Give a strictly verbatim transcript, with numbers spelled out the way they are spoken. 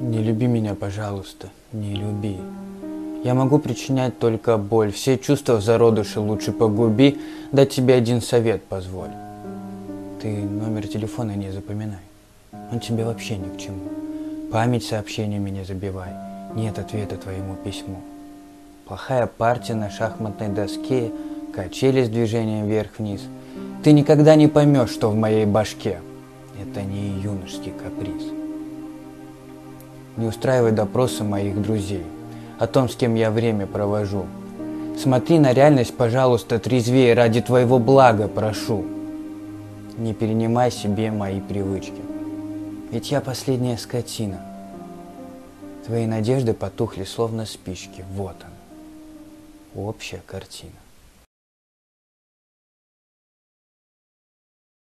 Не люби меня, пожалуйста, не люби. Я могу причинять только боль, все чувства в зародыше лучше погуби, дать тебе один совет позволь. Ты номер телефона не запоминай, он тебе вообще ни к чему. Память сообщениями не забивай, нет ответа твоему письму. Плохая партия на шахматной доске, качели с движением вверх-вниз. Ты никогда не поймешь, что в моей башке. Это не юношеский каприз. Не устраивай допросы моих друзей о том, с кем я время провожу. Смотри на реальность, пожалуйста, трезвее, ради твоего блага прошу. Не перенимай себе мои привычки, ведь я последняя скотина. Твои надежды потухли, словно спички. Вот он. Общая картина.